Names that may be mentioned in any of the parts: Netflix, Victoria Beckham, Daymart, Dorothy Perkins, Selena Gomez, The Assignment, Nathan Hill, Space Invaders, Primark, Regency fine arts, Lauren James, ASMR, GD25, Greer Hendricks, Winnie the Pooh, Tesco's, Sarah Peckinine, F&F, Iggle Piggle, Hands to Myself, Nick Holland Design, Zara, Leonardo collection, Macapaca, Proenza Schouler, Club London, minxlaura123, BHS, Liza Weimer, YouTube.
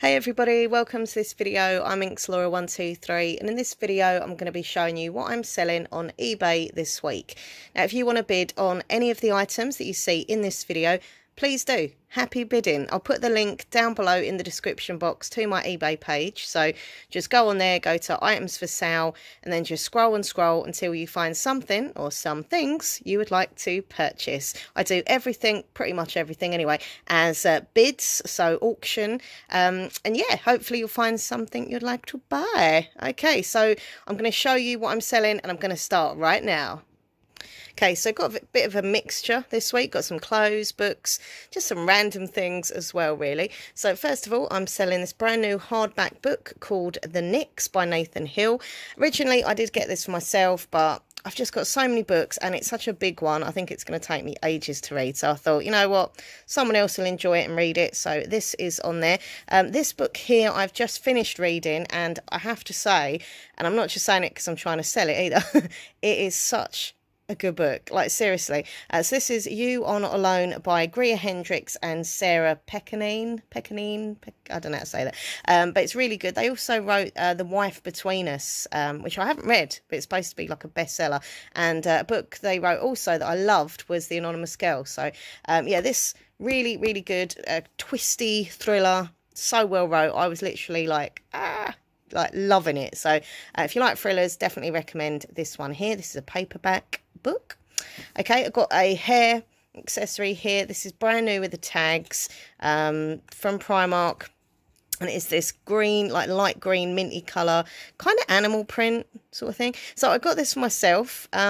Hey everybody, welcome to this video. I'm minxlaura123 and in this video I'm going to be showing you what I'm selling on eBay this week. Now if you want to bid on any of the items that you see in this video, please do. Happy bidding. I'll put the link down below in the description box to my eBay page. So just go on there, go to items for sale and then just scroll and scroll until you find something or some things you would like to purchase. I do everything, pretty much everything anyway, as bids, so auction. And yeah, hopefully you'll find something you'd like to buy. Okay, so I'm going to show you what I'm selling and I'm going to start right now. Okay, so got a bit of a mixture this week, got some clothes, books, just some random things as well really. So first of all, I'm selling this brand new hardback book called The Nix by Nathan Hill. Originally I did get this for myself, but I've just got so many books and it's such a big one, I think it's going to take me ages to read. So I thought, you know what, someone else will enjoy it and read it. So this is on there. This book here I've just finished reading and I have to say, and I'm not just saying it because I'm trying to sell it either, it is such a good book, like seriously. So this is You Are Not Alone by Greer Hendricks and Sarah Peckinine, I don't know how to say that, but it's really good. They also wrote The Wife Between Us, which I haven't read, but it's supposed to be like a bestseller. And a book they wrote also that I loved was The Anonymous Girl. So yeah, this really good, twisty thriller, so well wrote. I was literally like, ah, like loving it. So if you like thrillers, definitely recommend this one here. This is a paperback book. Okay, I've got a hair accessory here. This is brand new with the tags from Primark, and it's this green, like light green minty color, kind of animal print sort of thing. So I got this for myself, but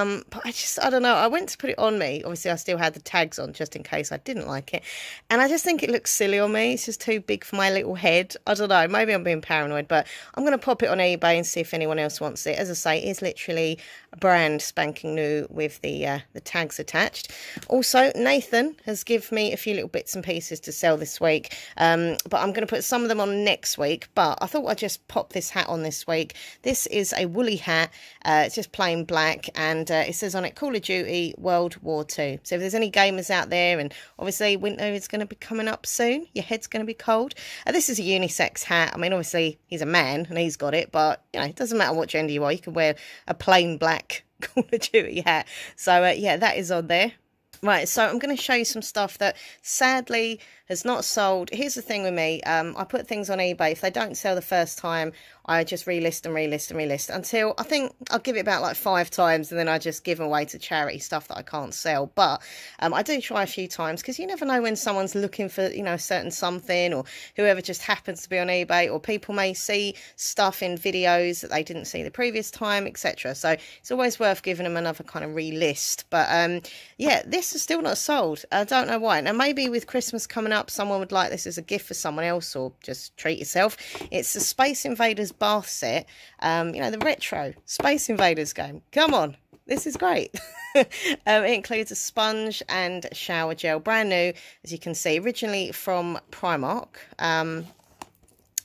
I don't know, I went to put it on me, obviously I still had the tags on just in case I didn't like it, and I just think it looks silly on me. It's just too big for my little head. I don't know, maybe I'm being paranoid, but I'm going to pop it on eBay and see if anyone else wants it. As I say, it is literally brand spanking new with the tags attached. Also, Nathan has given me a few little bits and pieces to sell this week, but I'm going to put some of them on next week, but I thought I'd just pop this hat on this week. This is a woolly hat, it's just plain black, and it says on it Call of Duty World War II. So if there's any gamers out there, and obviously winter is going to be coming up soon, your head's going to be cold. This is a unisex hat. I mean, obviously he's a man and he's got it, but you know, it doesn't matter what gender you are, you can wear a plain black Call of Duty hat. So yeah, that is on there. Right, so I'm going to show you some stuff that sadly has not sold. Here's the thing with me, I put things on eBay. If they don't sell the first time, I just relist and relist and relist until I think I'll give it about like 5 times, and then I just give away to charity stuff that I can't sell. But I do try a few times, because you never know when someone's looking for, you know, a certain something, or whoever just happens to be on eBay, or people may see stuff in videos that they didn't see the previous time, etc. So it's always worth giving them another kind of relist. But yeah, this is still not sold. I don't know why. Now maybe with Christmas coming up, someone would like this as a gift for someone else, or just treat yourself. It's the Space Invaders bath set, you know, the retro Space Invaders game. Come on, this is great. It includes a sponge and shower gel, brand new, as you can see, originally from Primark.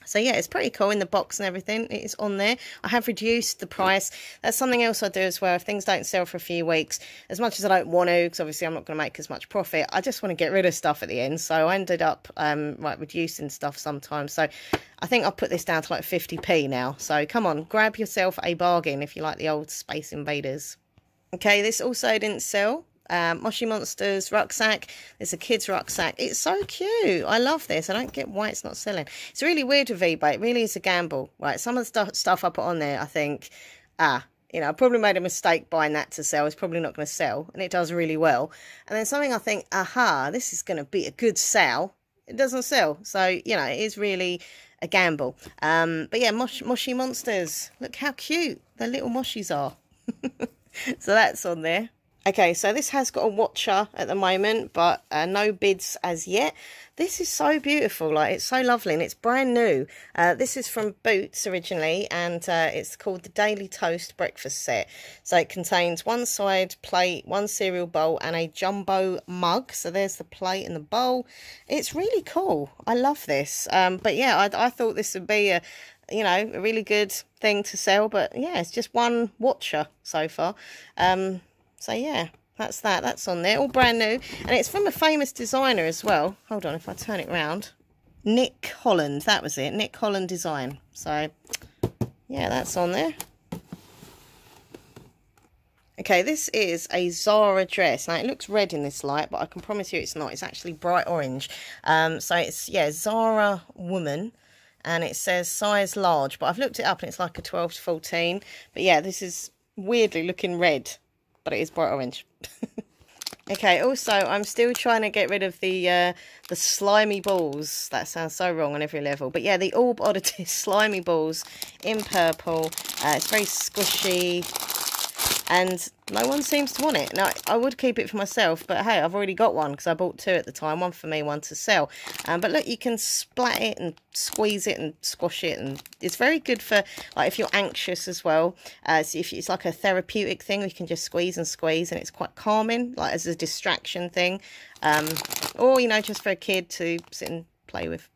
So yeah, it's pretty cool in the box and everything. It is on there. I have reduced the price. That's something else I do as well. If things don't sell for a few weeks, as much as I don't want to, because obviously I'm not going to make as much profit, I just want to get rid of stuff at the end. So I ended up like reducing stuff sometimes. So I think I'll put this down to like 50p now. So come on, grab yourself a bargain if you like the old Space Invaders. Okay, this also didn't sell. Moshi Monsters rucksack. It's a kid's rucksack. It's so cute. I love this. I don't get why it's not selling. It's really weird with eBay. It really is a gamble, right? Some of the stuff I put on there, I think, you know, I probably made a mistake buying that to sell. It's probably not going to sell, and it does really well. And then something I think, aha, this is going to be a good sale. It doesn't sell. So, you know, it is really a gamble. But yeah, Moshi Monsters. Look how cute the little Moshis are. So that's on there. Okay, so this has got a watcher at the moment, but no bids as yet. This is so beautiful, like it's so lovely, and it's brand new. This is from Boots originally, and it's called the Daily Toast Breakfast Set. So it contains one side plate, one cereal bowl, and a jumbo mug. So there's the plate and the bowl. It's really cool. I love this. But yeah, I thought this would be a, you know, a really good thing to sell. But yeah, it's just one watcher so far. So yeah, that's that. That's on there, all brand new, and it's from a famous designer as well. Hold on, if I turn it round, Nick Holland, that was it, Nick Holland Design. So yeah, that's on there. Okay, this is a Zara dress. Now, it looks red in this light, but I can promise you it's not. It's actually bright orange. So it's, yeah, Zara Woman. And it says size large. But I've looked it up and it's like a 12 to 14. But yeah, this is weirdly looking red. But it is bright orange. Okay, also, I'm still trying to get rid of the slimy balls. That sounds so wrong on every level. But yeah, the Orb Oddity slimy balls in purple. It's very squishy. And no one seems to want it. Now, I would keep it for myself, but hey, I've already got one because I bought two at the time. One for me, one to sell. But look, you can splat it and squeeze it and squash it. And it's very good for, like, if you're anxious as well. So if it's like a therapeutic thing, you can just squeeze and squeeze. And it's quite calming, like as a distraction thing. Or, you know, just for a kid to sit and play with.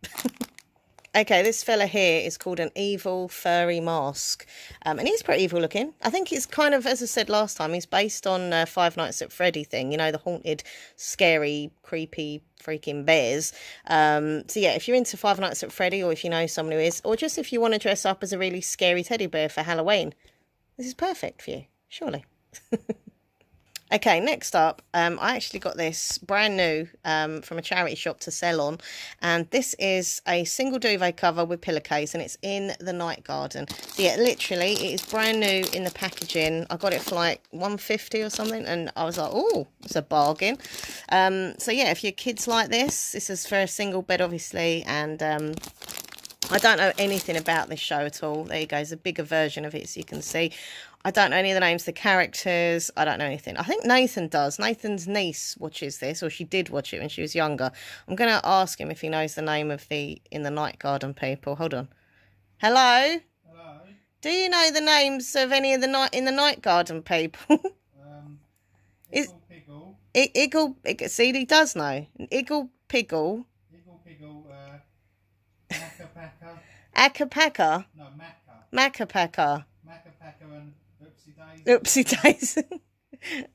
Okay, this fella here is called an evil furry mask, and he's pretty evil looking. I think he's kind of, as I said last time, he's based on Five Nights at Freddy thing, you know, the haunted, scary, creepy, freaking bears. So yeah, if you're into Five Nights at Freddy, or if you know someone who is, or just if you want to dress up as a really scary teddy bear for Halloween, this is perfect for you, surely. Okay, next up, I actually got this brand new from a charity shop to sell on. And this is a single duvet cover with pillowcase, and it's In the Night Garden. So yeah, literally, it is brand new in the packaging. I got it for like $1.50 or something, and I was like, oh, it's a bargain. So yeah, if your kids like this, this is for a single bed, obviously, and... I don't know anything about this show at all. There you go. It's a bigger version of it, so you can see. I don't know any of the names, the characters. I don't know anything. I think Nathan does. Nathan's niece watches this, or she did watch it when she was younger. I'm going to ask him if he knows the name of the In the Night Garden people. Hold on. Hello? Hello? Do you know the names of any of the In the Night Garden people? Iggle Piggle. Iggle, see, he does know. Iggle Piggle. Iggle Piggle, Macapaca. Acapaca? No, Macapaca. Macapaca and Oopsie Daisy.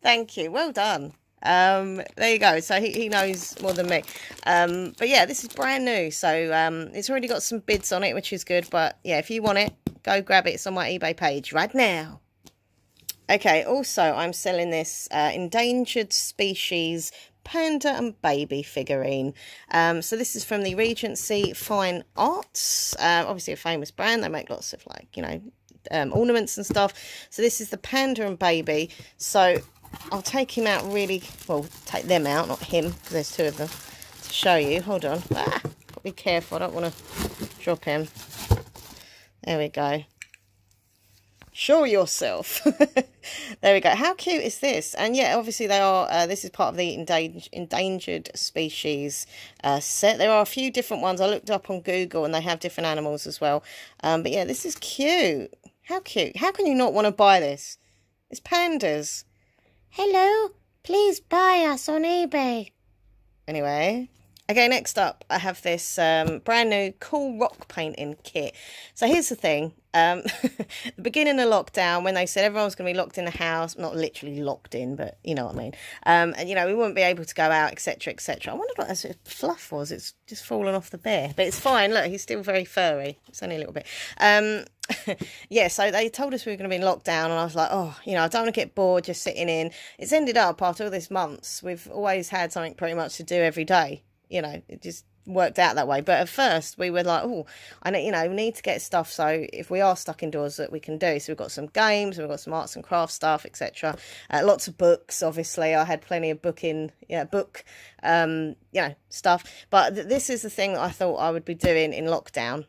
Thank you. Well done. There you go. So he knows more than me. But yeah, this is brand new. So it's already got some bids on it, which is good. But yeah, if you want it, go grab it. It's on my eBay page right now. Okay, also, I'm selling this endangered species panda and baby figurine. So this is from the Regency Fine Arts, obviously a famous brand. They make lots of, like, you know, ornaments and stuff. So this is the panda and baby. So I'll take him out, really, well, take them out, not him, because there's two of them, to show you. Hold on. Be careful, I don't want to drop him. There we go. Show yourself. There we go. How cute is this? And yeah, obviously they are, this is part of the endangered species set. There are a few different ones. I looked up on Google and they have different animals as well. But yeah, this is cute. How cute. How can you not want to buy this? It's pandas. Hello, please buy us on eBay. Anyway... Okay, next up, I have this brand new cool rock painting kit. So here's the thing. The beginning of lockdown, when they said everyone's going to be locked in the house, not literally locked in, but you know what I mean. And, you know, we wouldn't be able to go out, etc., etc. I wondered what that sort of fluff was. It's just fallen off the bear. But it's fine. Look, he's still very furry. It's only a little bit. Yeah, so they told us we were going to be in lockdown, and I was like, oh, you know, I don't want to get bored just sitting in. It's ended up, after all these months, we've always had something pretty much to do every day. You know, it just worked out that way. But at first we were like, oh, you know, we need to get stuff so if we are stuck indoors that we can do. So we've got some games, we've got some arts and crafts stuff, etc. Lots of books, obviously. I had plenty of you know, stuff. But this is the thing that I thought I would be doing in lockdown,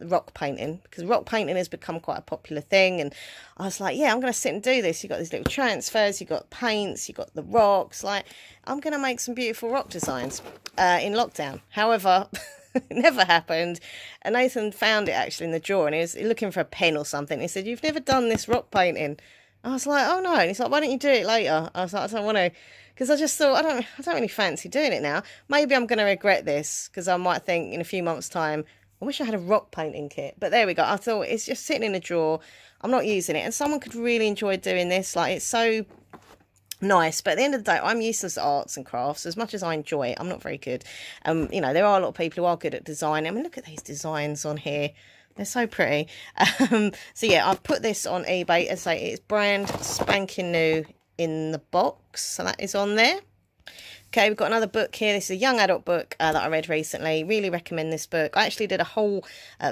rock painting, because rock painting has become quite a popular thing. And I was like, yeah, I'm going to sit and do this. You've got these little transfers, you've got paints, you've got the rocks. Like, I'm going to make some beautiful rock designs in lockdown. However, it never happened. And Nathan found it actually in the drawer, and he was looking for a pen or something. He said, you've never done this rock painting. I was like, oh no. And he's like, why don't you do it later? I was like, I don't want to. Because I just thought, I don't really fancy doing it now. Maybe I'm going to regret this, because I might think in a few months' time, I wish I had a rock painting kit. But there we go. I thought, it's just sitting in a drawer. I'm not using it. And someone could really enjoy doing this. Like, it's so nice, but at the end of the day, I'm useless at arts and crafts. As much as I enjoy it, I'm not very good. You know, there are a lot of people who are good at design. I mean, look at these designs on here. They're so pretty. So yeah, I've put this on eBay. As I say, it's brand spanking new in the box, so that is on there. Okay, we've got another book here. This is a young adult book that I read recently. Really recommend this book. I actually did a whole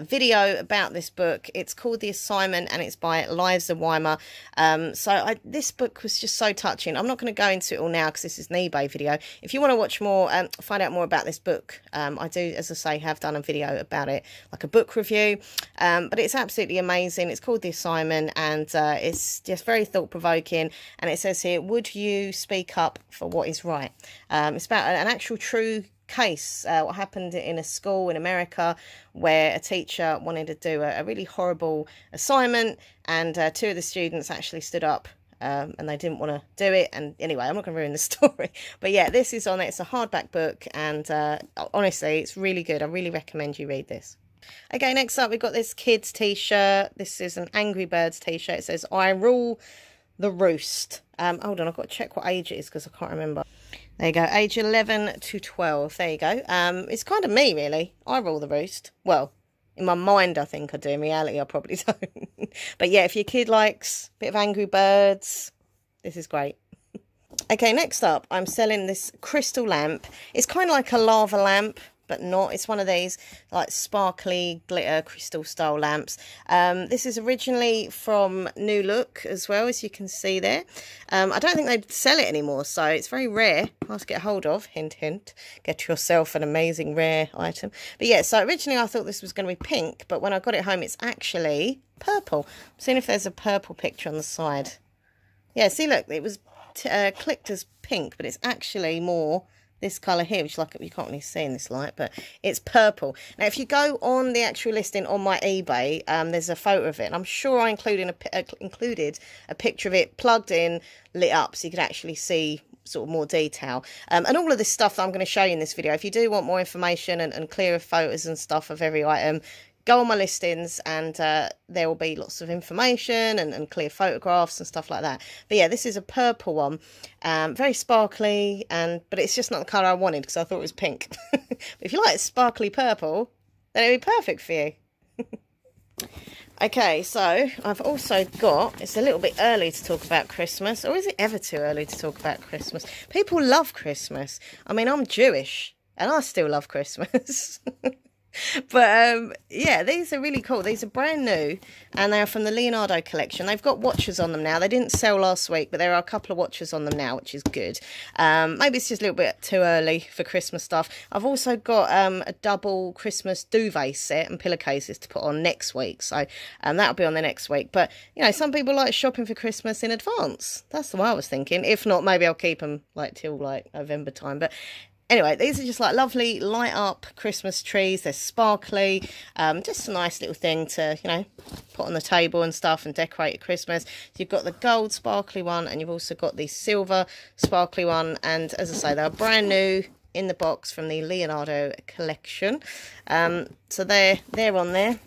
video about this book. It's called The Assignment, and it's by Liza Weimer. This book was just so touching. I'm not going to go into it all now because this is an eBay video. If you want to watch more, find out more about this book, I do, as I say, have done a video about it, like a book review. But it's absolutely amazing. It's called The Assignment, and it's just very thought-provoking. And it says here, would you speak up for what is right? It's about an actual true case, what happened in a school in America where a teacher wanted to do a really horrible assignment, and two of the students actually stood up and they didn't want to do it. And anyway, I'm not going to ruin the story. But yeah, this is on it. It's a hardback book, and honestly, it's really good. I really recommend you read this. Okay, next up, we've got this kids t-shirt. This is an Angry Birds t-shirt. It says, I rule the roost. Hold on, I've got to check what age it is because I can't remember. There you go, age 11 to 12, there you go. It's kind of me, really. I rule the roost. Well, in my mind, I think I do. In reality, I probably don't. But yeah, if your kid likes a bit of Angry Birds, this is great. Okay, next up, I'm selling this crystal lamp. It's kind of like a lava lamp, but not. It's one of these like sparkly glitter crystal style lamps. This is originally from New Look as well, as you can see there. I don't think they sell it anymore, so it's very rare. Hard to get hold of, hint hint. Get yourself an amazing rare item. But yeah, so originally I thought this was going to be pink, but when I got it home, it's actually purple. I'm seeing if there's a purple picture on the side. Yeah, see, look, it was clicked as pink, but it's actually more this colour here, which, like, you can't really see in this light, but it's purple. Now, if you go on the actual listing on my eBay, there's a photo of it, and I'm sure I included a picture of it plugged in, lit up, so you could actually see sort of more detail. And all of this stuff that I'm going to show you in this video, if you do want more information and clearer photos and stuff of every item, go on my listings, and there will be lots of information and clear photographs and stuff like that. But yeah, this is a purple one, very sparkly, but it's just not the colour I wanted because I thought it was pink. But if you like sparkly purple, then it'd be perfect for you. Okay, so I've also got, it's a little bit early to talk about Christmas, or is it ever too early to talk about Christmas? People love Christmas. I mean, I'm Jewish, and I still love Christmas. But yeah, these are really cool. These are brand new, and they're from the Leonardo collection. They've got watches on them now. They didn't sell last week, but there are a couple of watches on them now, which is good. Maybe it's just a little bit too early for Christmas stuff. I've also got a double Christmas duvet set and pillowcases to put on next week, so that'll be on the next week. But you know, some people like shopping for Christmas in advance. That's the way I was thinking. If not, maybe I'll keep them like till like November time. But anyway, these are just like lovely light up Christmas trees. They're sparkly, just a nice little thing to, you know, put on the table and stuff and decorate at Christmas. So you've got the gold sparkly one, and you've also got the silver sparkly one. And as I say, they're brand new in the box from the Leonardo collection. So they're on there.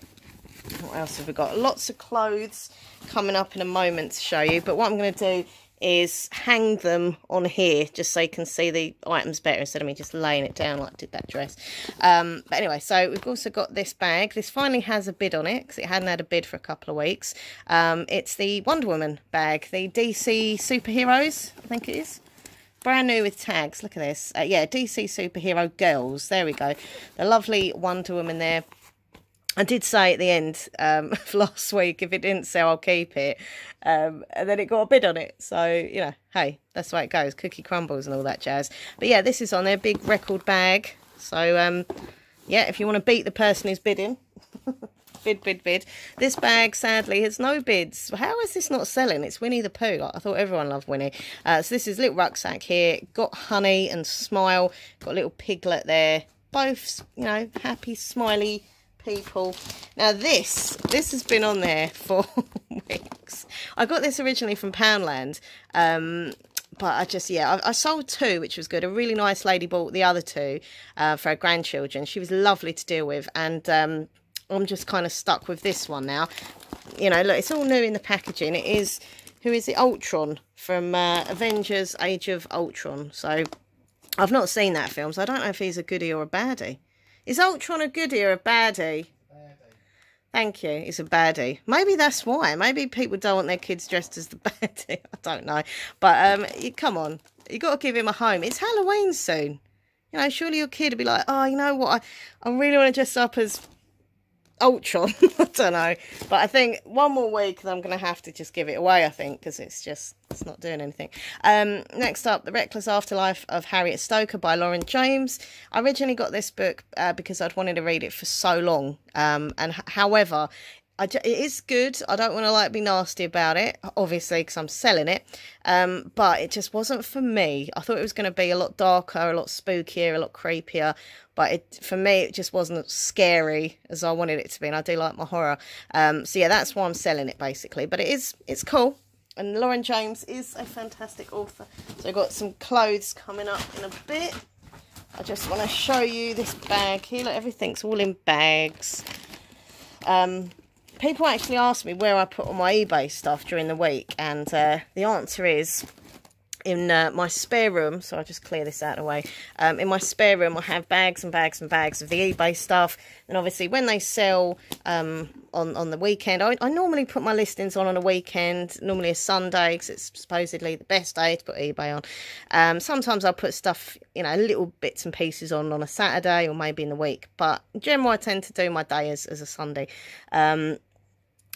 What else have we got? Lots of clothes coming up in a moment to show you. But what I'm going to do is hang them on here just so you can see the items better instead of me just laying it down like I did that dress. But anyway, so we've also got this bag. This finally has a bid on it because it hadn't had a bid for a couple of weeks. It's the Wonder Woman bag, the DC Superheroes, I think it is. Brand new with tags. Look at this. Yeah, DC Superhero Girls. There we go. The lovely Wonder Woman there. I did say at the end of last week, if it didn't sell, I'll keep it. And then it got a bid on it. So, you know, hey, that's the way it goes. Cookie crumbles and all that jazz. But yeah, this is on their big record bag. So, yeah, if you want to beat the person who's bidding, bid, bid, bid. This bag, sadly, has no bids. How is this not selling? It's Winnie the Pooh. I thought everyone loved Winnie. So this is a little rucksack here. Got Honey and Smile. Got a little piglet there. Both, you know, happy, smiley people. Now this has been on there for weeks. I got this originally from Poundland, but I just, yeah, I sold two, which was good. A really nice lady bought the other two for her grandchildren. She was lovely to deal with, and I'm just kind of stuck with this one now. You know, look, it's all new in the packaging. It is who is it? Ultron from Avengers Age of Ultron. So I've not seen that film, so I don't know if he's a goodie or a baddie. Is Ultron a goodie or a baddie? Thank you. It's a baddie. Maybe that's why. Maybe people don't want their kids dressed as the baddie. I don't know. But come on. You've got to give him a home. It's Halloween soon. You know, surely your kid would be like, oh, you know what? I really want to dress up as Ultron. I don't know. But I think one more week and I'm going to have to just give it away, I think, because it's just, it's not doing anything. Next up, The Reckless Afterlife of Harriet Stoker by Lauren James. I originally got this book because I'd wanted to read it for so long. And however, it is good. I don't want to like be nasty about it, obviously, because I'm selling it. But it just wasn't for me. I thought it was going to be a lot darker, a lot spookier, a lot creepier. But it, for me, it just wasn't scary as I wanted it to be. And I do like my horror. So yeah, that's why I'm selling it basically. But it is, it's cool. And Lauren James is a fantastic author. So I've got some clothes coming up in a bit. I just want to show you this bag here. Look, everything's all in bags. People actually ask me where I put all my eBay stuff during the week, and the answer is in my spare room. So I'll just clear this out of the way. In my spare room, I have bags and bags and bags of the eBay stuff. And obviously when they sell on the weekend, I normally put my listings on a weekend, normally a Sunday, because it's supposedly the best day to put eBay on. Sometimes I'll put stuff, you know, little bits and pieces on a Saturday or maybe in the week. But in general, I tend to do my day as a Sunday.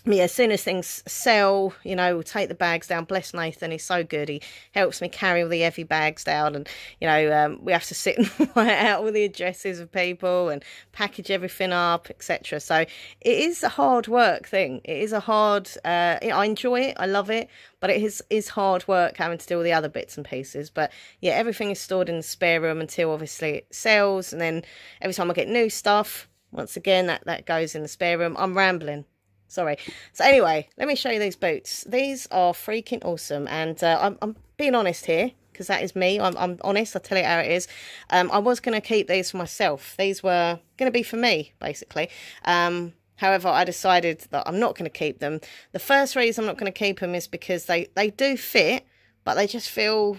Yeah, as soon as things sell, you know, we'll take the bags down. Bless Nathan, he's so good. He helps me carry all the heavy bags down, and, you know, we have to sit and write out all the addresses of people and package everything up, etc. So it is a hard work thing. It is a hard, I enjoy it, I love it, but it is hard work having to do all the other bits and pieces. But yeah, everything is stored in the spare room until obviously it sells. And then every time I get new stuff, once again, that goes in the spare room. I'm rambling. Sorry. So anyway, let me show you these boots. These are freaking awesome. And I'm being honest here, because that is me. I'm honest. I tell it how it is. I was going to keep these for myself. These were going to be for me, basically. However, I decided that I'm not going to keep them. The first reason I'm not going to keep them is because they do fit, but they just feel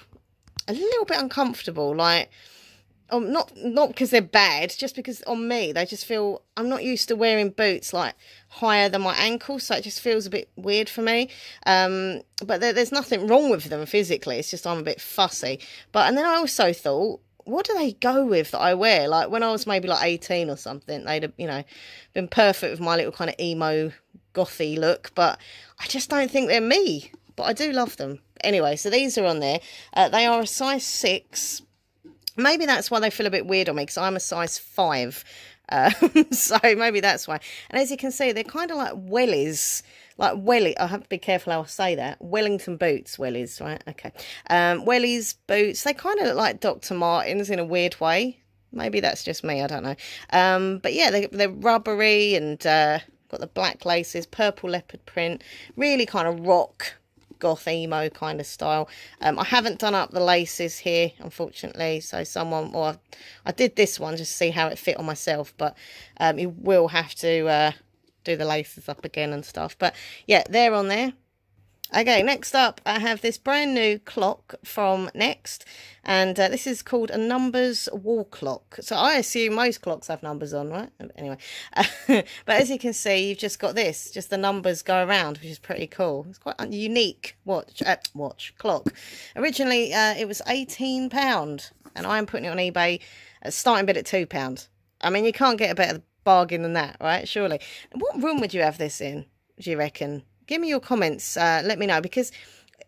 a little bit uncomfortable. Like, not because they're bad, just because on me they just feel, I'm not used to wearing boots like higher than my ankle, so it just feels a bit weird for me. But there's nothing wrong with them physically, it's just I'm a bit fussy. But and then I also thought, what do they go with that I wear? Like when I was maybe like 18 or something, they'd have, you know, been perfect with my little kind of emo gothy look, but I just don't think they're me. But I do love them anyway. So these are on there. They are a size 6. Maybe that's why they feel a bit weird on me, because I'm a size 5. So maybe that's why. And as you can see, they're kind of like wellies. Like wellies. I have to be careful how I say that. Wellington boots, wellies, right? Okay. Wellies, boots. They kind of look like Dr. Martens in a weird way. Maybe that's just me. I don't know. But yeah, they're rubbery and got the black laces, purple leopard print. Really kind of rock goth emo kind of style. I haven't done up the laces here, unfortunately, so someone, or I did this one just to see how it fit on myself, but you will have to do the laces up again and stuff. But yeah, they're on there. Okay, next up I have this brand new clock from Next, and this is called a numbers wall clock. So I assume most clocks have numbers on, right? Anyway, but as you can see, you've just got this, just the numbers go around, which is pretty cool. It's quite a unique clock. Originally it was £18, and I'm putting it on eBay starting bid at £2. I mean, you can't get a better bargain than that, right? Surely. What room would you have this in, do you reckon? Give me your comments, let me know, because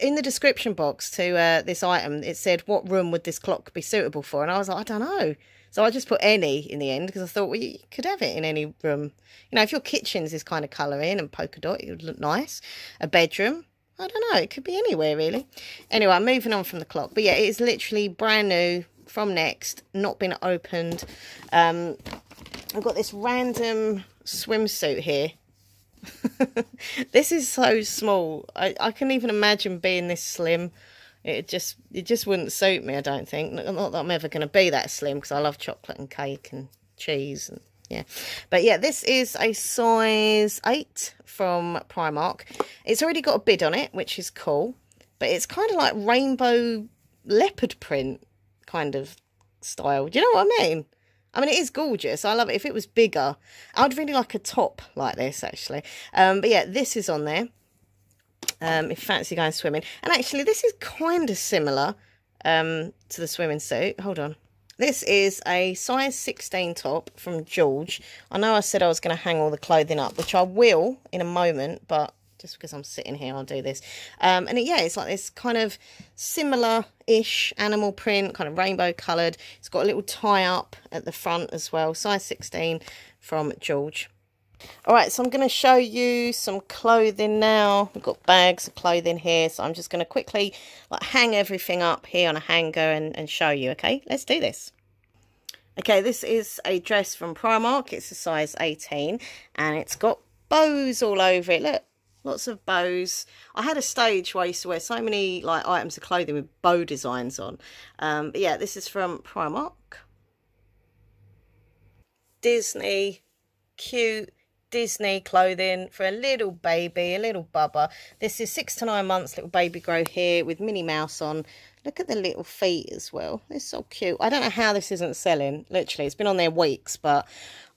in the description box to this item, it said, what room would this clock be suitable for? And I was like, I don't know. So I just put any in the end, because I thought, well, you could have it in any room. You know, if your kitchen's this kind of colour in and polka dot, it would look nice. A bedroom, I don't know, it could be anywhere, really. Anyway, I'm moving on from the clock. But yeah, it is literally brand new from Next, not been opened. I've got this random swimsuit here. This is so small. I can't even imagine being this slim. It just wouldn't suit me, I don't think. Not that I'm ever going to be that slim, because I love chocolate and cake and cheese and, yeah. But yeah, this is a size 8 from Primark. It's already got a bid on it, which is cool, but it's kind of like rainbow leopard print kind of style. Do you know what I mean? I mean, it is gorgeous. I love it. If it was bigger, I'd really like a top like this, actually. But yeah, this is on there. If you fancy going swimming. And actually, this is kind of similar to the swimming suit. Hold on. This is a size 16 top from George. I know I said I was going to hang all the clothing up, which I will in a moment, but just because I'm sitting here, I'll do this. And it, yeah, it's like this kind of similar-ish animal print, kind of rainbow-coloured. It's got a little tie-up at the front as well. Size 16 from George. All right, so I'm going to show you some clothing now. We've got bags of clothing here, so I'm just going to quickly like hang everything up here on a hanger and show you. Okay, let's do this. Okay, this is a dress from Primark. It's a size 18, and it's got bows all over it. Look, lots of bows. I had a stage where I used to wear so many like items of clothing with bow designs on. But yeah, this is from Primark. Disney, cute. Disney clothing for a little baby, a little bubba. This is 6 to 9 months, little baby grow here with Minnie Mouse on. Look at the little feet as well. It's so cute. I don't know how this isn't selling. Literally, it's been on there weeks, but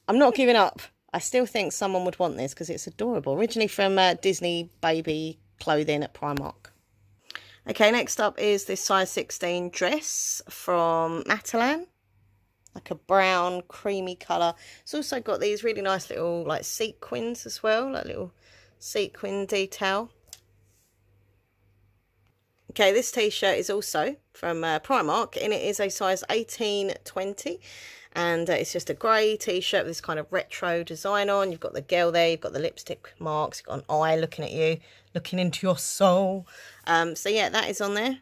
I'm not giving up. I still think someone would want this because it's adorable. Originally from Disney baby clothing at Primark. Okay, next up is this size 16 dress from Matalan. Like a brown, creamy colour. It's also got these really nice little, like, sequins as well. Like, little sequin detail. Okay, this T-shirt is also from Primark. And it is a size 18-20. And it's just a grey T-shirt with this kind of retro design on. You've got the girl there. You've got the lipstick marks. You've got an eye looking at you. Looking into your soul. So, yeah, that is on there.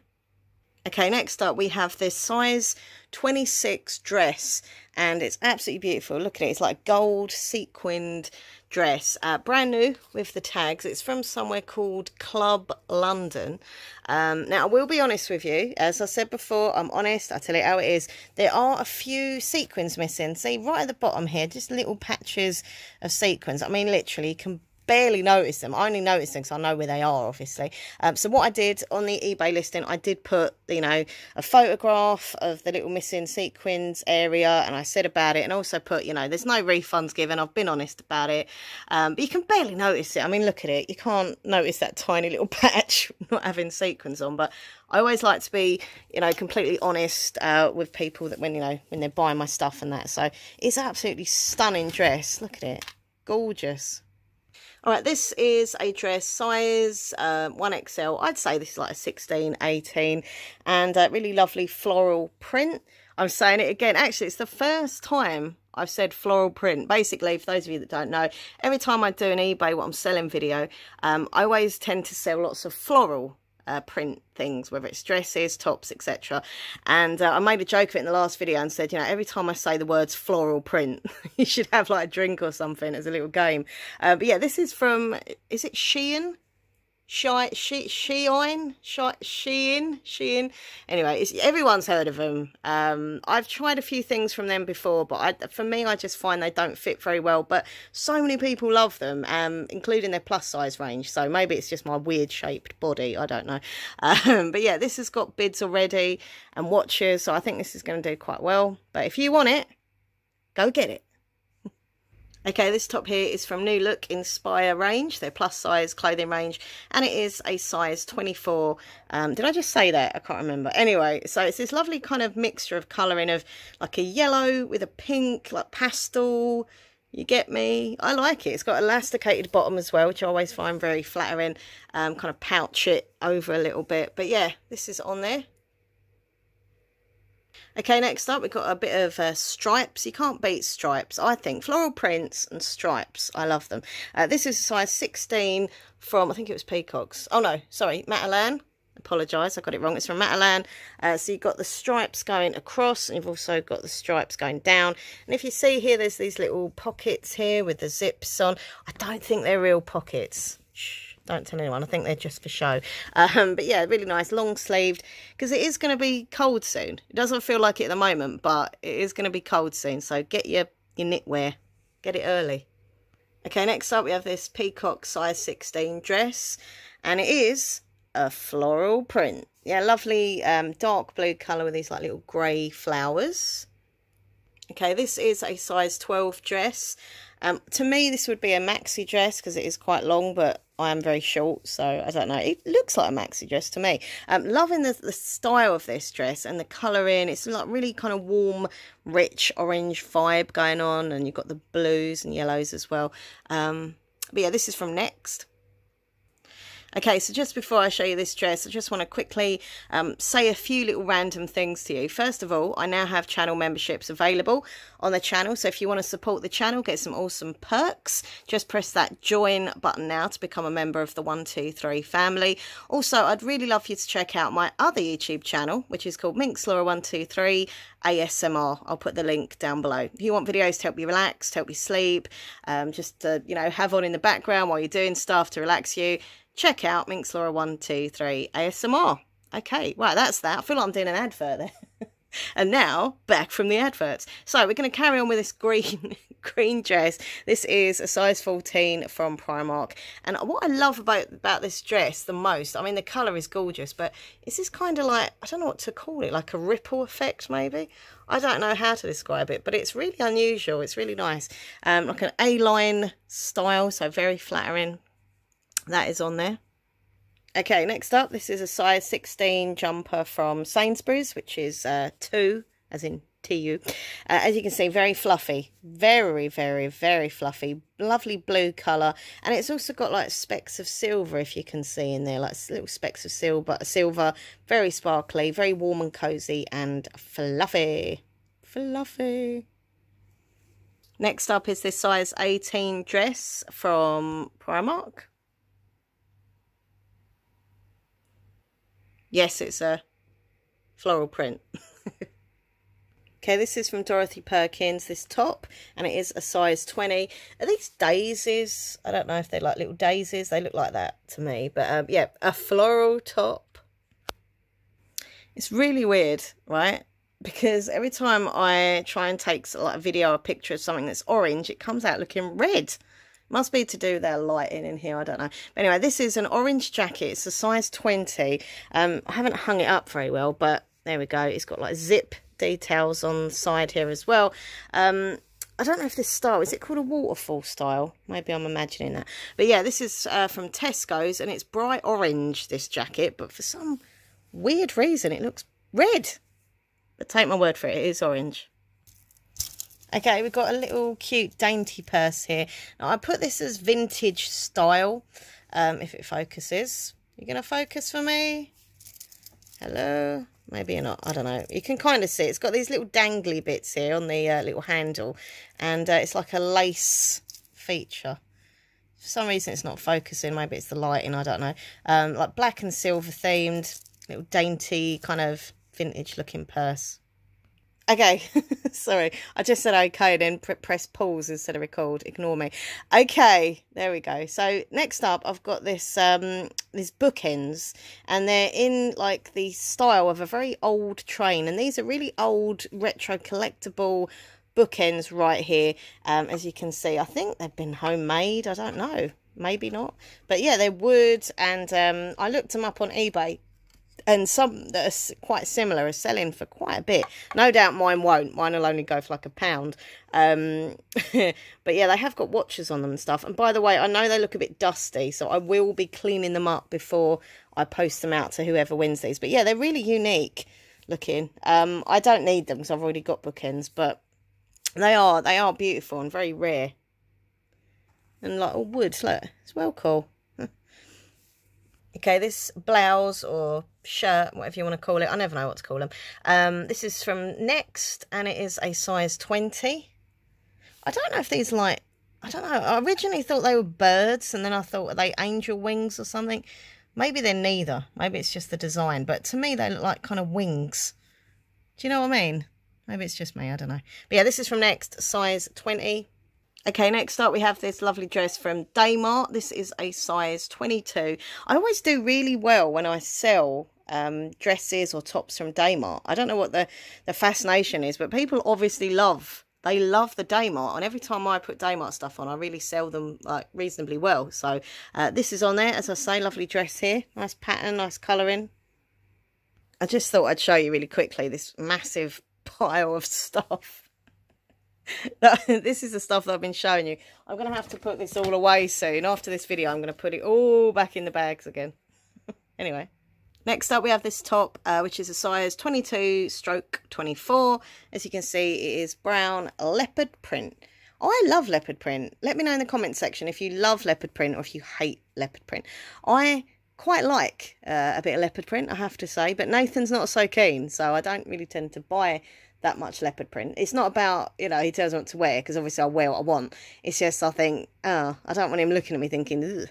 Okay, next up we have this size 26 dress, and it's absolutely beautiful. Look at it, it's like a gold sequined dress, brand new with the tags. It's from somewhere called Club London. Now, I will be honest with you. As I said before, I'm honest. I tell it how it is. There are a few sequins missing. See, right at the bottom here, just little patches of sequins. I mean, literally, you can barely notice them. I only notice them because I know where they are, obviously. So what I did on the eBay listing, I did put, you know, a photograph of the little missing sequins area, and I said about it, and also put, you know, there's no refunds given. I've been honest about it. But you can barely notice it. I mean, look at it. You can't notice that tiny little patch not having sequins on, but I always like to be, you know, completely honest with people that when, you know, when they're buying my stuff and that. So it's absolutely stunning dress. Look at it. Gorgeous. All right, this is a dress size 1XL. I'd say this is like a 16, 18, and a really lovely floral print. I'm saying it again. Actually, it's the first time I've said floral print. Basically, for those of you that don't know, every time I do an eBay what I'm selling video, I always tend to sell lots of floral print things, whether it's dresses, tops, etc. And I made a joke of it in the last video and said, you know, every time I say the words floral print, you should have like a drink or something as a little game. But yeah, this is from, is it Shein? Shein. Anyway, it's, everyone's heard of them. I've tried a few things from them before, but for me, I just find they don't fit very well. But so many people love them, including their plus size range. So maybe it's just my weird shaped body. I don't know. But yeah, this has got bids already and watches. So I think this is going to do quite well. But if you want it, go get it. Okay, this top here is from New Look Inspire range, their plus size clothing range, and it is a size 24. Did I just say that? I can't remember. Anyway, so it's this lovely kind of mixture of colouring of like a yellow with a pink, like pastel. You get me? I like it. It's got elasticated bottom as well, which I always find very flattering. Kind of pouch it over a little bit. But yeah, this is on there. Okay, next up, we've got a bit of stripes. You can't beat stripes, I think. Floral prints and stripes. I love them. This is a size 16 from, I think it was Peacock's. Oh, no, sorry, Matalan. Apologise, I got it wrong. It's from Matalan. So you've got the stripes going across, and you've also got the stripes going down. And if you see here, there's these little pockets here with the zips on. I don't think they're real pockets. Shh. Don't tell anyone. I think they're just for show. But yeah, really nice, long sleeved, because it is going to be cold soon. It doesn't feel like it at the moment, but it is going to be cold soon. So get your knitwear Get it early. Okay, next up we have this peacock size 16 dress, and it is a floral print. Yeah, lovely dark blue colour with these like little grey flowers. Okay, this is a size 12 dress. To me, this would be a maxi dress because it is quite long, but I am very short, so I don't know. It looks like a maxi dress to me. Loving the style of this dress and the colouring. It's like really kind of warm, rich orange vibe going on, and you've got the blues and yellows as well. But yeah, this is from Next. Okay, so just before I show you this dress, I just want to quickly say a few little random things to you. First of all, I now have channel memberships available on the channel. So if you want to support the channel, get some awesome perks, just press that join button now to become a member of the 123 family. Also, I'd really love for you to check out my other YouTube channel, which is called minxlaura123 ASMR. I'll put the link down below. If you want videos to help you relax, to help you sleep, just to, you know, have on in the background while you're doing stuff to relax you, check out minxlaura123 ASMR. Okay, wow, that's that. I feel like I'm doing an advert there. And now, back from the adverts. So we're going to carry on with this green dress. This is a size 14 from Primark. And what I love about this dress the most, I mean, the colour is gorgeous, but it's this kind of like, I don't know what to call it, like a ripple effect maybe? I don't know how to describe it, but it's really unusual. It's really nice. Like an A-line style, so very flattering. That is on there. Okay, next up, this is a size 16 jumper from Sainsbury's, which is 2, as in TU. As you can see, very fluffy. Very, very, very fluffy. Lovely blue colour. And it's also got like specks of silver, if you can see in there, like little specks of silver. Very sparkly, very warm and cosy and fluffy. Fluffy. Next up is this size 18 dress from Primark. Yes, it's a floral print. Okay, this is from Dorothy Perkins, this top, and it is a size 20. Are these daisies? I don't know if they're like little daisies. They look like that to me. But yeah, a floral top. It's really weird, right? Because every time I try and take like a video or a picture of something that's orange, it comes out looking red. Must be to do with their lighting in here, I don't know. But anyway, this is an orange jacket. It's a size 20. I haven't hung it up very well, but there we go. It's got like zip details on the side here as well. I don't know if this style, is it called a waterfall style? Maybe I'm imagining that. But yeah, this is from Tesco's, and it's bright orange, this jacket. But for some weird reason, it looks red. But take my word for it, it is orange. Okay, we've got a little cute dainty purse here. Now, I put this as vintage style, if it focuses. You're going to focus for me? Hello? Maybe you're not. I don't know. You can kind of see. It's got these little dangly bits here on the little handle. And it's like a lace feature. For some reason, it's not focusing. Maybe it's the lighting. I don't know. Like black and silver themed. Little dainty kind of vintage looking purse. Okay, sorry, I just said okay and then pressed pause instead of record, ignore me. Okay, there we go. So next up, I've got this these bookends, and they're in like the style of a very old train. And these are really old retro collectible bookends right here, as you can see. I think they've been homemade, I don't know, maybe not. But yeah, they're wood, and I looked them up on eBay. And some that are quite similar are selling for quite a bit. No doubt mine won't. Mine will only go for like £1. But yeah, they have got watches on them and stuff. And by the way, I know they look a bit dusty, so I will be cleaning them up before I post them out to whoever wins these. But yeah, they're really unique looking. I don't need them because I've already got bookends, but they are beautiful and very rare. And like all wood, look, it's well cool. Okay, this blouse or shirt, whatever you want to call it. I never know what to call them. This is from Next, and it is a size 20. I don't know if these like... I don't know. I originally thought they were birds, and then I thought, are they angel wings or something? Maybe they're neither. Maybe it's just the design. But to me, they look like kind of wings. Do you know what I mean? Maybe it's just me. I don't know. But yeah, this is from Next, size 20. Okay, next up we have this lovely dress from Daymart. This is a size 22. I always do really well when I sell dresses or tops from Daymart. I don't know what the fascination is, but people obviously love They love the Daymart, and every time I put Daymart stuff on, I really sell them like reasonably well. So this is on there, as I say, lovely dress here, nice pattern, nice colouring. I just thought I'd show you really quickly this massive pile of stuff. This is the stuff that I've been showing you. I'm going to have to put this all away soon. After this video, I'm going to put it all back in the bags again. Anyway, next up we have this top, which is a size 22/24. As you can see, it is brown leopard print. I love leopard print. Let me know in the comment section if you love leopard print or if you hate leopard print. I quite like a bit of leopard print, I have to say, but Nathan's not so keen, so I don't really tend to buy that much leopard print. It's not about, you know, he tells me what to wear, because obviously I wear what I want. It's just I think, oh, I don't want him looking at me thinking, do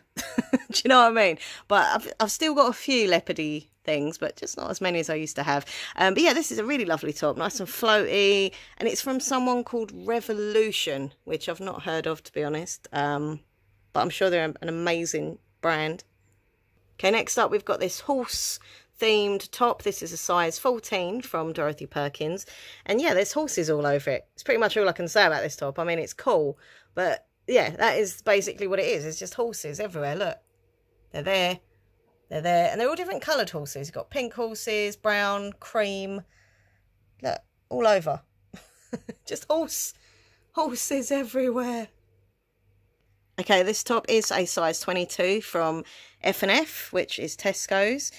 you know what I mean? But I've still got a few leopardy things, but just not as many as I used to have. But yeah, this is a really lovely top, nice and floaty, and it's from someone called Revolution, which I've not heard of, to be honest, but I'm sure they're an amazing brand. Okay, next up we've got this horse themed top. This is a size 14 from Dorothy Perkins, and yeah, there's horses all over it. It's pretty much all I can say about this top. I mean, it's cool, but yeah, that is basically what it is. It's just horses everywhere. Look, they're there, and they're all different coloured horses. You've got pink horses, brown, cream, look, all over. Just horses everywhere. Okay, this top is a size 22 from F&F, which is Tesco's.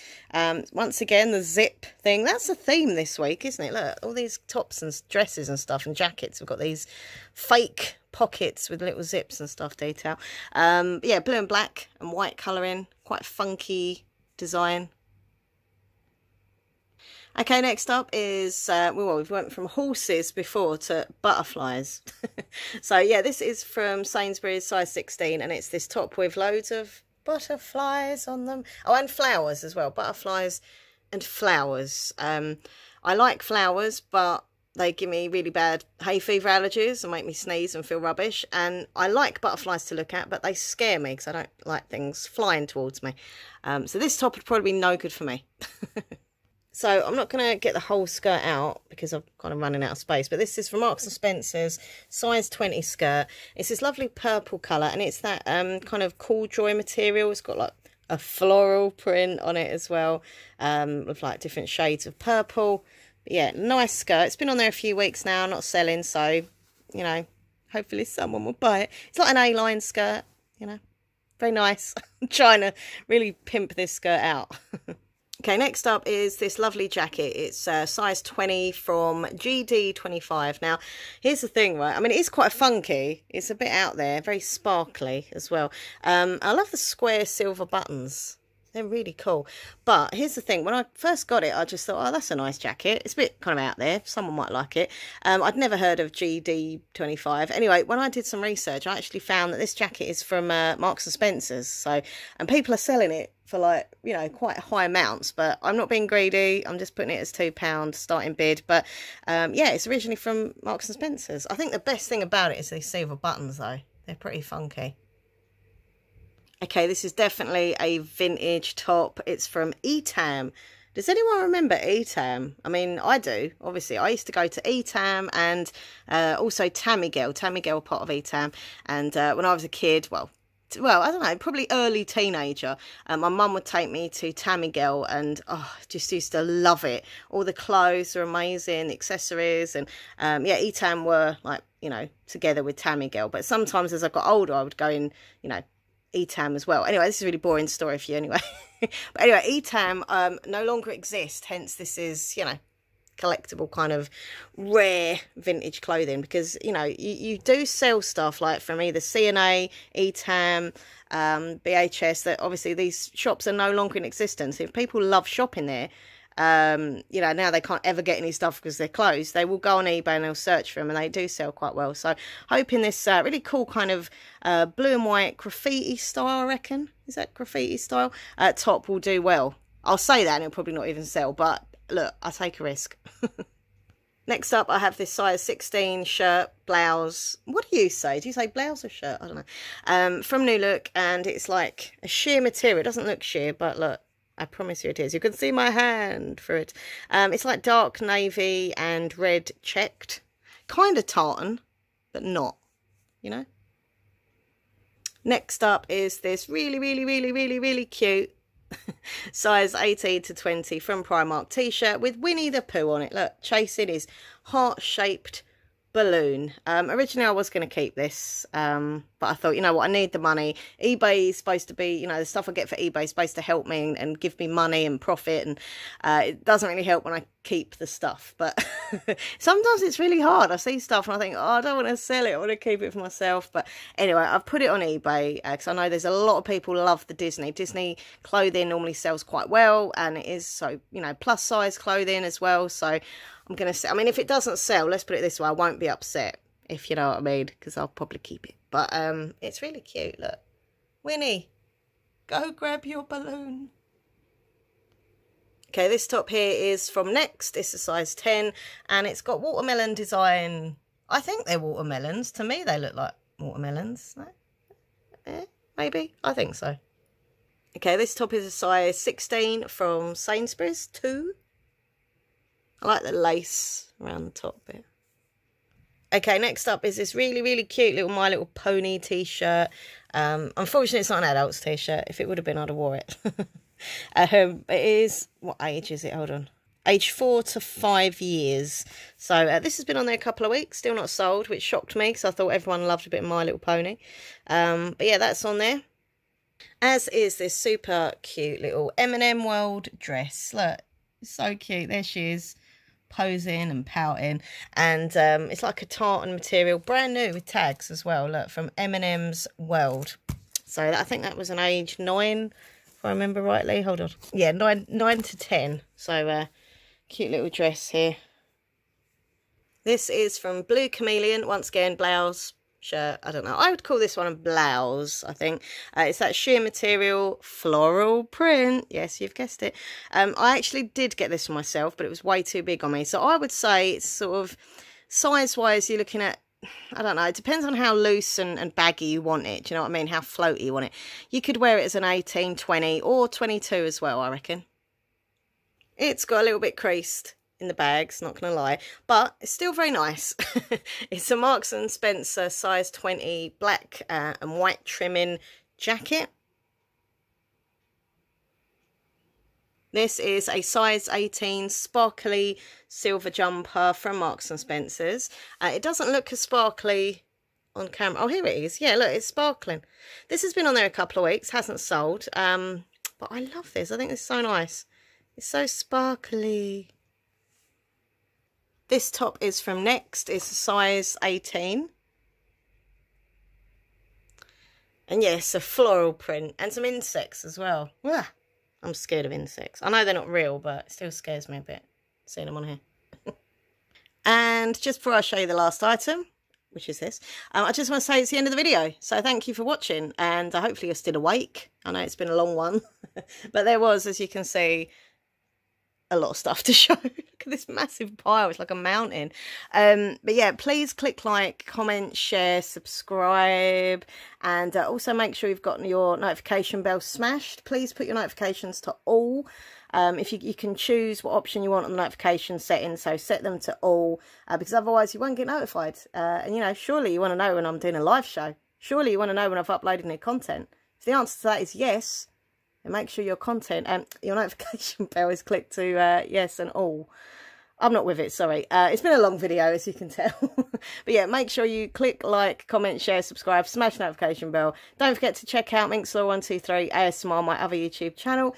Once again, the zip thing, that's a theme this week, isn't it? Look, all these tops and dresses and stuff and jackets, we've got these fake pockets with little zips and stuff detail. Yeah, blue and black and white colouring, quite funky design. Okay, next up is, well, we went from horses before to butterflies. So, yeah, this is from Sainsbury's, size 16, and it's this top with loads of butterflies on them. Oh, and flowers as well, butterflies and flowers. I like flowers, but they give me really bad hay fever allergies and make me sneeze and feel rubbish. And I like butterflies to look at, but they scare me because I don't like things flying towards me. So this top would probably be no good for me. So I'm not going to get the whole skirt out because I'm kind of running out of space. But this is from Marks & Spencer's, size 20 skirt. It's this lovely purple colour, and it's that kind of corduroy material. It's got like a floral print on it as well, with like different shades of purple. But yeah, nice skirt. It's been on there a few weeks now, not selling. So, you know, hopefully someone will buy it. It's like an A-line skirt, you know. Very nice. I'm trying to really pimp this skirt out. Okay, next up is this lovely jacket. It's size 20 from GD25. Now, here's the thing, right? I mean, it is quite funky. It's a bit out there, very sparkly as well. I love the square silver buttons. They're really cool. But here's the thing. When I first got it, I just thought, oh, that's a nice jacket. It's a bit kind of out there. Someone might like it. I'd never heard of GD25. Anyway, when I did some research, I actually found that this jacket is from Marks & Spencer's. So, and people are selling it for like, you know, quite high amounts, but I'm not being greedy. I'm just putting it as £2 starting bid. But yeah, it's originally from Marks & Spencer's. I think the best thing about it is these silver buttons though. They're pretty funky. Okay, this is definitely a vintage top. It's from Etam. Does anyone remember Etam? I mean, I do, obviously. I used to go to Etam and also Tamigel. Tamigel, part of Etam. And when I was a kid, well, I don't know, probably early teenager, my mum would take me to Tamigel, and oh, just used to love it. All the clothes were amazing, accessories, and yeah, Etam were like, you know, together with Tamigel. But sometimes as I got older, I would go in, you know, Etam as well. Anyway, this is a really boring story for you anyway. But anyway, Etam no longer exists, hence this is, you know, collectible kind of rare vintage clothing, because you know you do sell stuff like from either C&A, Etam, BHS, that obviously these shops are no longer in existence. If people love shopping there, you know, now they can't ever get any stuff because they're closed, they will go on eBay and they'll search for them, and they do sell quite well. So hoping this really cool kind of blue and white graffiti style, I reckon, is that graffiti style, top will do well. I'll say that and it'll probably not even sell, but look, I take a risk. Next up, I have this size 16 shirt, blouse. What do you say? Do you say blouse or shirt? I don't know. From New Look, and it's like a sheer material. It doesn't look sheer, but look, I promise you it is. You can see my hand through it. It's like dark navy and red checked. Kind of tartan. but not, you know. Next up is this really cute size 18 to 20 from Primark t-shirt with Winnie the Pooh on it. Look, chasing his heart-shaped balloon. Originally I was going to keep this, but I thought, you know what, I need the money. eBay is supposed to be, you know, the stuff I get for eBay is supposed to help me and give me money and profit, and it doesn't really help when I keep the stuff, but sometimes it's really hard. I see stuff and I think, oh, I don't want to sell it, I want to keep it for myself. But anyway, I've put it on eBay because I know there's a lot of people love the Disney clothing. Normally sells quite well, and it is, so, you know, plus size clothing as well. So I'm going to say, I mean, if it doesn't sell, let's put it this way, I won't be upset, if you know what I mean, because I'll probably keep it. But it's really cute, look. Winnie, go grab your balloon. Okay, this top here is from Next. It's a size 10, and it's got watermelon design. I think they're watermelons. To me, they look like watermelons. No? Yeah, maybe. I think so. Okay, this top is a size 16 from Sainsbury's, 2. I like the lace around the top bit. Okay, next up is this really cute little My Little Pony t-shirt. Unfortunately, it's not an adult's t-shirt. If it would have been, I'd have wore it. It is, what age is it? Hold on. Age 4 to 5 years. So this has been on there a couple of weeks, still not sold, which shocked me because I thought everyone loved a bit of My Little Pony. But yeah, that's on there. As is this super cute little M&M World dress. Look, it's so cute. There she is, posing and pouting, and it's like a tartan material, brand new with tags as well. Look, from M&M's World. So I think that was an age 9, if I remember rightly. Hold on, yeah, 9 to 10. So cute little dress here. This is from Blue Chameleon, once again, blouse, shirt. I don't know, I would call this one a blouse, I think. It's that sheer material, floral print. Yes, you've guessed it. I actually did get this for myself, but it was way too big on me. So I would say it's sort of size wise, you're looking at, I don't know, it depends on how loose and baggy you want it. Do you know what I mean? How floaty you want it. You could wear it as an 18, 20 or 22 as well, I reckon. It's got a little bit creased in the bags, not gonna lie, but it's still very nice. It's a Marks and Spencer size 20 black and white trimming jacket. This is a size 18 sparkly silver jumper from Marks and Spencer's. It doesn't look as sparkly on camera. Oh, here it is. Yeah, look, it's sparkling. This has been on there a couple of weeks, hasn't sold, but I love this. I think it's so nice. It's so sparkly. This top is from Next. It's a size 18. And yes, a floral print and some insects as well. Ugh, I'm scared of insects. I know they're not real, but it still scares me a bit seeing them on here. And just before I show you the last item, which is this, I just want to say it's the end of the video. So thank you for watching, and hopefully you're still awake. I know it's been a long one, but there was, as you can see, a lot of stuff to show. Look at this massive pile, it's like a mountain. But yeah, please click like, comment, share, subscribe, and also make sure you've got your notification bell smashed. Please put your notifications to all. If you can choose what option you want on the notification setting, so set them to all, because otherwise you won't get notified. And you know, surely you want to know when I'm doing a live show, surely you want to know when I've uploaded new content. If the answer to that is yes, and make sure your content and your notification bell is clicked to yes and all. I'm not with it, sorry. It's been a long video, as you can tell. But yeah, make sure you click like, comment, share, subscribe, smash notification bell. Don't forget to check out minxlaura123 ASMR, my other YouTube channel.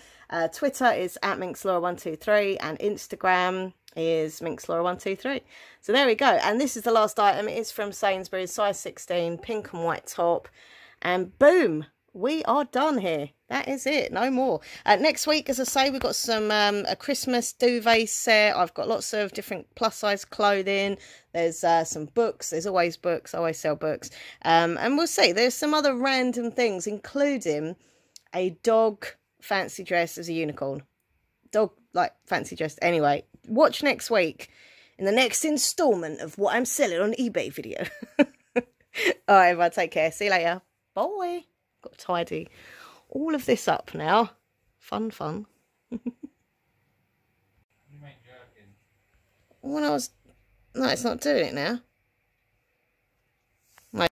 Twitter is at minxlaura123, and Instagram is minxlaura123. So there we go. And this is the last item. It is from Sainsbury's, size 16, pink and white top. And boom, we are done here. That is it, no more. Next week, as I say, we've got some a Christmas duvet set. I've got lots of different plus size clothing. There's some books. There's always books. I always sell books. And we'll see. There's some other random things, including a dog fancy dress as a unicorn. Dog, like, fancy dress. Anyway, watch next week in the next instalment of what I'm selling on eBay video. All right, everyone, take care. See you later. Bye. Got tidy all of this up now. Fun. When I was, no, it's not doing it now.